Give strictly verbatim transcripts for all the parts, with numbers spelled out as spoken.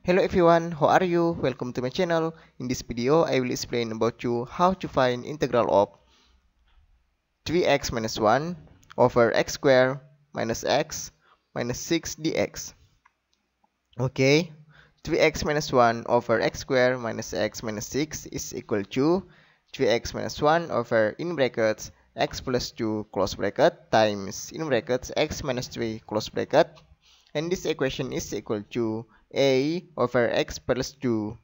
Hello everyone, how are you? Welcome to my channel. In this video, I will explain about you how to find integral of three x minus one over x squared minus x minus six dx. Okay, three x minus one over x squared minus x minus six is equal to three x minus one over in brackets x plus two close bracket times in brackets x minus three close bracket, and this equation is equal to a over x plus two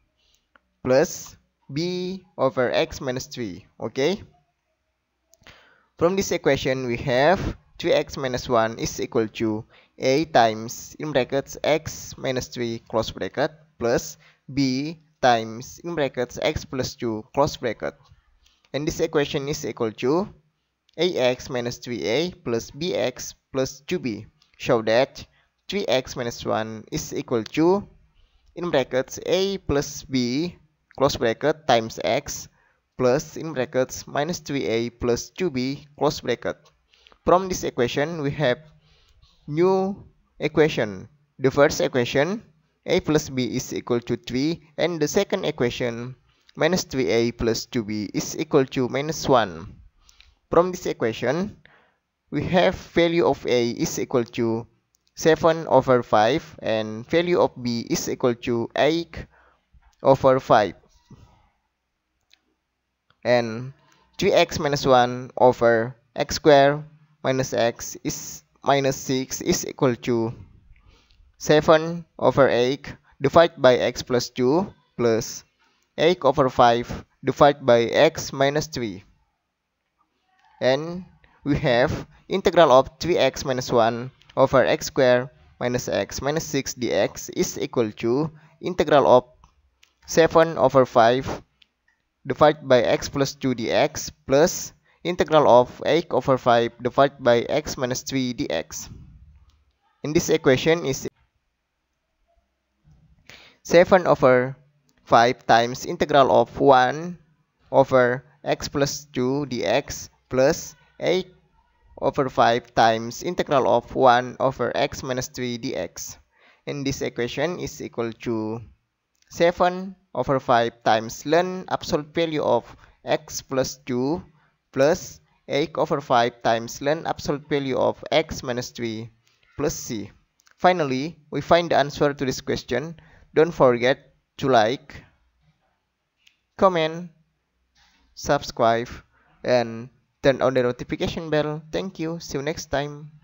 plus b over x minus three. Okay, from this equation we have three x minus one is equal to a times in brackets x minus three close bracket plus b times in brackets x plus two close bracket, and this equation is equal to ax minus three a plus bx plus two b. Show that three x minus one is equal to in brackets a plus b close bracket times x plus in brackets minus three a plus two b close bracket. From this equation we have new equation. The first equation a plus b is equal to three, and the second equation minus three a plus two b is equal to minus one. From this equation we have value of a is equal to seven over five, and value of b is equal to eight over five, and three x minus one over x squared minus x is minus six is equal to seven over eight divided by x plus two plus eight over five divided by x minus three, and we have integral of three x minus one over x squared minus x minus six dx is equal to integral of seven over five divided by x plus two dx plus integral of eight over five divided by x minus three dx. And this equation is seven over five times integral of one over x plus two dx plus eight over five times integral of one over x minus three dx, and this equation is equal to seven over five times ln absolute value of x plus two plus eight over five times ln absolute value of x minus three plus c. Finally, we find the answer to this question. Don't forget to like, comment, subscribe, and turn on the notification bell. Thank you. See you next time.